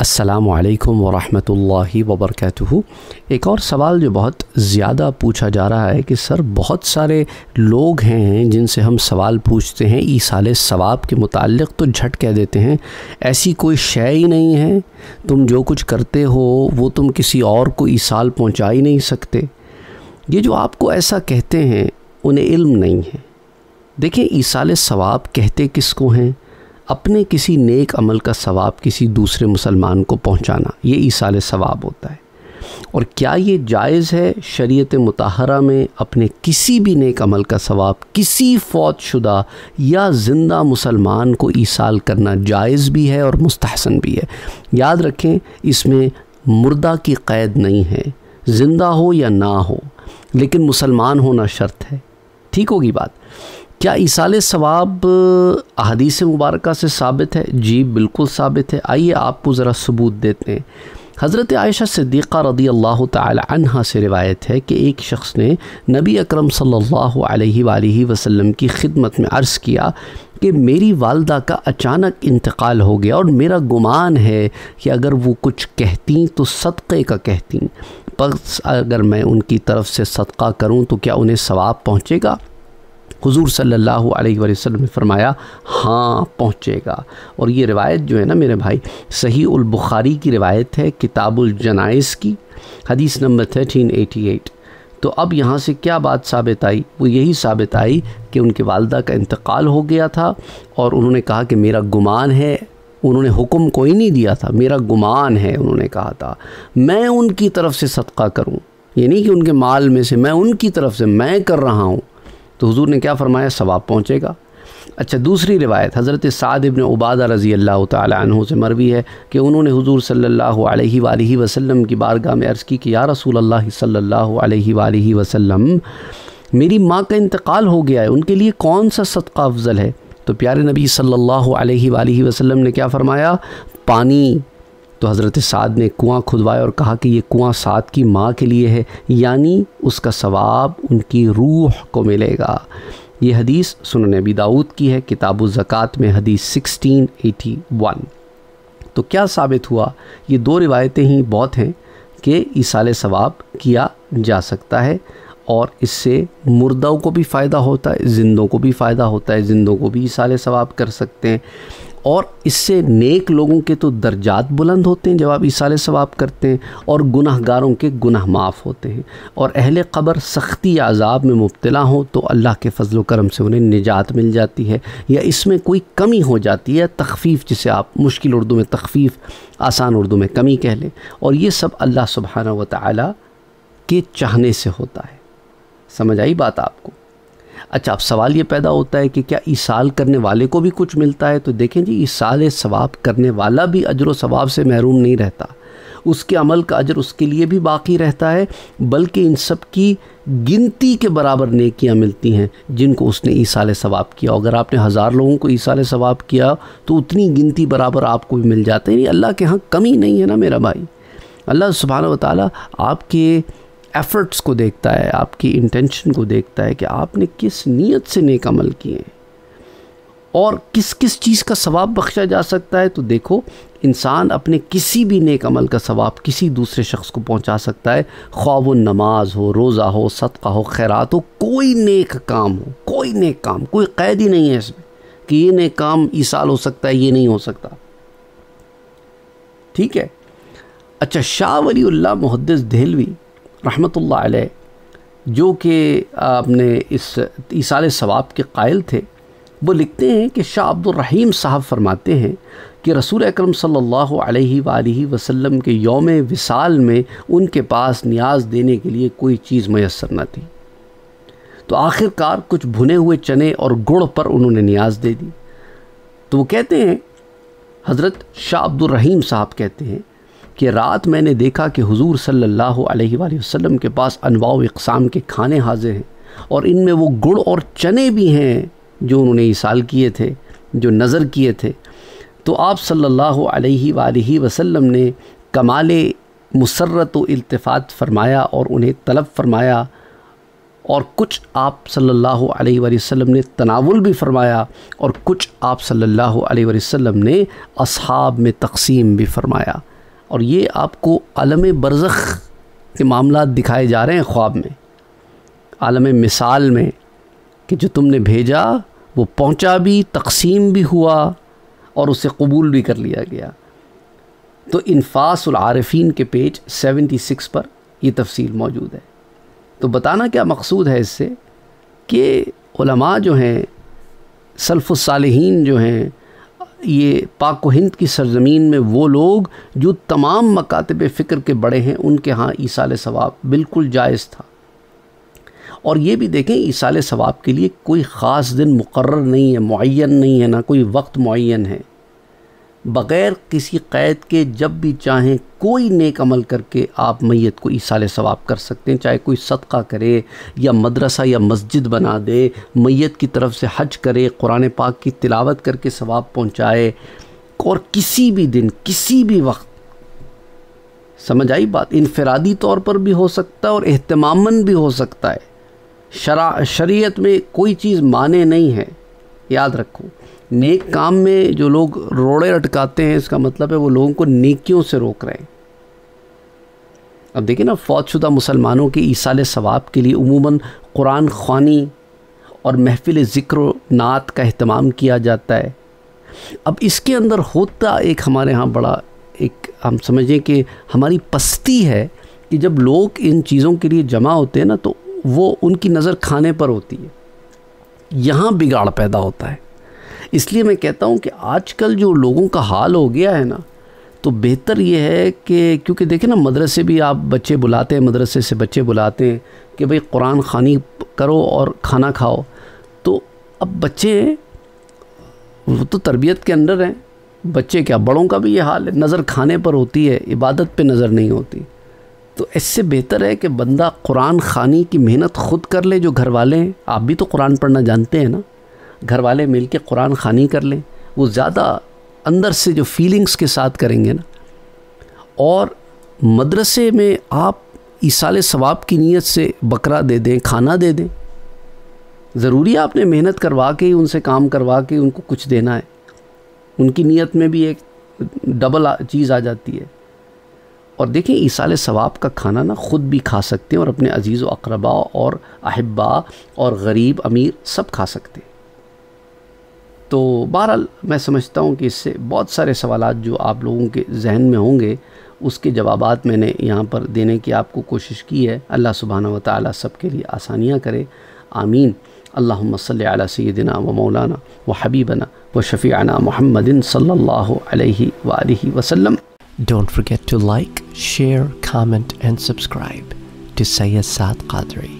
अस्सलामु अलैकुम वरहमतुल्लाहि वबरकातुहू। एक और सवाल जो बहुत ज़्यादा पूछा जा रहा है कि सर बहुत सारे लोग हैं जिनसे हम सवाल पूछते हैं ईसाले सवाब के मुताल्लिक़, तो झट कह देते हैं ऐसी कोई शय ही नहीं है, तुम जो कुछ करते हो वो तुम किसी और को ईसाल पहुँचा ही नहीं सकते। ये जो आपको ऐसा कहते हैं उन्हें इल्म नहीं है। देखें, ईसाले सवाब कहते किसको हैं? अपने किसी नेक अमल का सवाब किसी दूसरे मुसलमान को पहुंचाना, ये ईसाले सवाब होता है। और क्या ये जायज़ है शरीयत मुताहरा में अपने किसी भी नेक अमल का सवाब किसी फौतशुदा या ज़िंदा मुसलमान को ईसाल करना जायज़ भी है और मुस्तहसन भी है। याद रखें, इसमें मुर्दा की क़ैद नहीं है, ज़िंदा हो या ना हो, लेकिन मुसलमान होना शर्त है। ठीक होगी बात। क्या ईसाले सवाब अहादीस मुबारका से साबित है? जी बिल्कुल साबित है। आइए आपको ज़रा सबूत देते हैं। हज़रत आयशा सिद्दीक़ा रदी अल्लाह ताला अन्हा से रिवायत है कि एक शख़्स ने नबी अकरम सल्लल्लाहु अलैहि वसल्लम की खिदमत में अर्ज़ किया कि मेरी वालदा का अचानक इंतकाल हो गया और मेरा गुमान है कि अगर वो कुछ कहतीं तो सदक़े का कहतीं, पर अगर मैं उनकी तरफ़ से सदक़ा करूं तो क्या उन्हें सवाब पहुँचेगा? हुजूर सल्लल्लाहु अलैहि वसल्लम ने फरमाया हाँ पहुँचेगा। और ये रिवायत जो है ना मेरे भाई, सही उल बुखारी की रिवायत है, किताबुल जनाइज़ की, हदीस नंबर 1388। तो अब यहाँ से क्या बात साबित आई? वो यही साबित आई कि उनके वालदा का इंतकाल हो गया था और उन्होंने कहा कि मेरा गुमान है। उन्होंने हुक्म कोई नहीं दिया था, मेरा गुमान है उन्होंने कहा था। मैं उनकी तरफ़ से सदका करूँ, ये नहीं कि उनके माल में से, मैं उनकी तरफ़ से मैं कर रहा हूँ। तो हुजूर ने क्या फरमाया? सवाब पहुँचेगा। अच्छा, दूसरी रिवायत हज़रत साद इब्न उबादा रज़ी अल्लाह तआला अन्हु से मरवी है कि उन्होंने हुजूर सल्लल्लाहु अलैहि वसल्लम की बारगाह में अर्ज़ की कि या रसूल अल्लाह सल्लल्लाहु अलैहि वसल्लम, मेरी माँ का इंतकाल हो गया है, उनके लिए कौन सा सदका अफजल है? तो प्यारे नबी सल्लल्लाहु अलैहि वसल्लम ने क्या फरमाया? पानी। तो हज़रत साद ने कुआं खुदवाया और कहा कि ये कुआं साद की माँ के लिए है, यानी उसका सवाब उनकी रूह को मिलेगा। ये हदीस सुनन अबी दाऊद की है, किताबु ज़कात में हदीस 1681। तो क्या साबित हुआ? ये दो रिवायतें ही बहुत हैं कि ईसाले सवाब किया जा सकता है और इससे मुर्दों को भी फ़ायदा होता है, ज़िंदों को भी फ़ायदा होता है, ज़िंदों को भी ईसाले सवाब कर सकते हैं। और इससे नेक लोगों के तो दर्जात बुलंद होते हैं जब आप ईसाले सवाब करते हैं, और गुनाहगारों के गुनाह माफ़ होते हैं। और अहले क़ब्र सख्ती या अज़ाब में मुब्तला हों तो अल्लाह के फ़ज़ल व करम से उन्हें निजात मिल जाती है, या इसमें कोई कमी हो जाती है, तखफ़ीफ़, जिसे आप मुश्किल उर्दू में तखफ़ीफ़, आसान उर्दू में कमी कह लें। और ये सब अल्लाह सुब्हानहू व तआला के चाहने से होता है। समझ आई बात आपको? अच्छा, अब सवाल ये पैदा होता है कि क्या ईसाल करने वाले को भी कुछ मिलता है? तो देखें जी, ईसाल सवाब करने वाला भी अजर व सवाब से महरूम नहीं रहता, उसके अमल का अजर उसके लिए भी बाकी रहता है, बल्कि इन सब की गिनती के बराबर नेकियां मिलती हैं जिनको उसने ईसाल सवाब किया। अगर आपने 1000 लोगों को ईसाल सवाब किया तो उतनी गिनती बराबर आपको भी मिल जाता है। यानी अल्लाह के यहाँ कमी नहीं है ना मेरा भाई। अल्लाह सुब्हानहू व तआला आपके एफ़र्ट्स को देखता है, आपकी इंटेंशन को देखता है कि आपने किस नीयत से नेक अमल किए और किस किस चीज़ का सवाब बख्शा जा सकता है। तो देखो, इंसान अपने किसी भी नेक अमल का सवाब किसी दूसरे शख्स को पहुंचा सकता है, ख्वाब व नमाज हो, रोज़ा हो, सदका हो, खैरात हो, कोई नेक काम हो, कोई नेक काम, कोई क़ैद ही नहीं है इसमें कि ये नेक काम ईसाल हो सकता है, ये नहीं हो सकता। ठीक है। अच्छा, शाह वलीउल्लाह मुहद्दिस देहलवी रहमतुल्लाह अलैह, जो कि आपने इस ईसाल सवाब के कायल थे, वो लिखते हैं कि शाह अब्दुर रहीम साहब फरमाते हैं कि रसूल अकरम सल्लल्लाहु अलैहि वसल्लम के यौम विसाल में उनके पास न्याज देने के लिए कोई चीज़ मैसर न थी, तो आखिरकार कुछ भुने हुए चने और गुड़ पर उन्होंने न्याज दे दी। तो वो कहते हैं, हज़रत शाह अब्दुर रहीम साहब कहते हैं कि रात मैंने देखा कि हुजूर सल्लल्लाहु अलैहि वसल्लम के पास अनवाउ इक़साम के खाने हाजिर हैं और इनमें वो गुड़ और चने भी हैं जो उन्होंने ईसाल किए थे, जो नज़र किए थे। तो आप सल्लल्लाहु अलैहि वसल्लम ने कमाले मुसर्रत व इल्तिफ़ात फ़रमाया और उन्हें तलब फ़रमाया और कुछ आप सल्लल्लाहु अलैहि वसल्लम ने तनावुल भी फ़रमाया और कुछ आप सल्लल्लाहु अलैहि वसल्लम ने असहाब में तकसीम भी फ़रमाया। और ये आपको आलम बरज़ख के मामला दिखाए जा रहे हैं ख्वाब में, आलम मिसाल में, कि जो तुमने भेजा वो पहुंचा भी, तकसीम भी हुआ और उसे कबूल भी कर लिया गया। तो इन्फ़ास अल-आरिफ़ीन के पेज 76 पर ये तफसील मौजूद है। तो बताना क्या मकसूद है इससे कि उलमा जो हैं, सल्फ़ुस सालिहीन जो हैं, ये पाक व हिंद की सरज़मीन में वो लोग जो तमाम मकातब फ़िक्र के बड़े हैं, उनके यहाँ ईसाल सवाब बिल्कुल जायज़ था। और ये भी देखें, ईसाल सवाब के लिए कोई ख़ास दिन मुकर्रर नहीं है, मुअय्यन नहीं है, ना कोई वक्त मुअय्यन है। बग़ैर किसी क़ैद के जब भी चाहें कोई नेक अमल करके आप मैयत को ईसाल सवाब कर सकते हैं, चाहे कोई सदका करे या मदरसा या मस्जिद बना दे, मैयत की तरफ से हज करे, कुरान पाक की तिलावत करके सवाब पहुँचाए, और किसी भी दिन किसी भी वक्त। समझ आई बात? इनफरादी तौर पर भी हो सकता है और एहतमामन भी हो सकता है। शरीयत में कोई चीज़ माने नहीं है, याद रखो। नेक काम में जो लोग रोड़े अटकाते हैं, इसका मतलब है वो लोगों को नेकियों से रोक रहे हैं। अब देखिए ना, फौजशुदा मुसलमानों के ईसाल सवाब के लिए उमूमन कुरान ख़्वानी और महफिल ज़िक्र नात का अहतमाम किया जाता है। अब इसके अंदर होता एक हमारे यहाँ बड़ा एक, हम समझें कि हमारी पस्ती है कि जब लोग इन चीज़ों के लिए जमा होते हैं ना, तो वो उनकी नज़र खाने पर होती है, यहाँ बिगाड़ पैदा होता है। इसलिए मैं कहता हूँ कि आजकल जो लोगों का हाल हो गया है ना, तो बेहतर ये है कि, क्योंकि देखें ना, मदरसे भी आप बच्चे बुलाते हैं, मदरसे से बच्चे बुलाते हैं कि भाई कुरान खानी करो और खाना खाओ। तो अब बच्चे वो तो तरबियत के अंदर हैं, बच्चे क्या बड़ों का भी ये हाल है, नज़र खाने पर होती है, इबादत पे नज़र नहीं होती। तो इससे बेहतर है कि बंदा कुरान खानी की मेहनत ख़ुद कर ले। जो घर वाले हैं, आप भी तो कुरान पढ़ना जानते हैं ना, घर वाले मिल के कुरान खानी कर लें, वो ज़्यादा अंदर से जो फीलिंग्स के साथ करेंगे ना। और मदरसे में आप ईसाले सवाब की नीयत से बकरा दे दें, खाना दे दें। ज़रूरी आपने मेहनत करवा के ही उनसे काम करवा के उनको कुछ देना है, उनकी नीयत में भी एक डबल चीज़ आ जाती है। और देखें, ईसाले सवाब का खाना ना ख़ुद भी खा सकते हैं और अपने अजीज़ व अक़रबा और अहिब्बा और गरीब अमीर सब खा सकते हैं। तो बहरहाल मैं समझता हूँ कि इससे बहुत सारे सवालात जो आप लोगों के जहन में होंगे, उसके जवाबात मैंने यहाँ पर देने की आपको कोशिश की है। अल्लाह सुब्हानहू व तआला सब के लिए आसानियाँ करे, आमीन। अल्लाहुम्मा सल्लि अला सय्यदिना व मौलाना व हबीबना व शफ़ीअना मुहम्मदिन सल्लल्लाहु अलैहि व आलिहि वसल्लम। Don't forget to like, share, comment and subscribe to Sayyid Saad Qadri.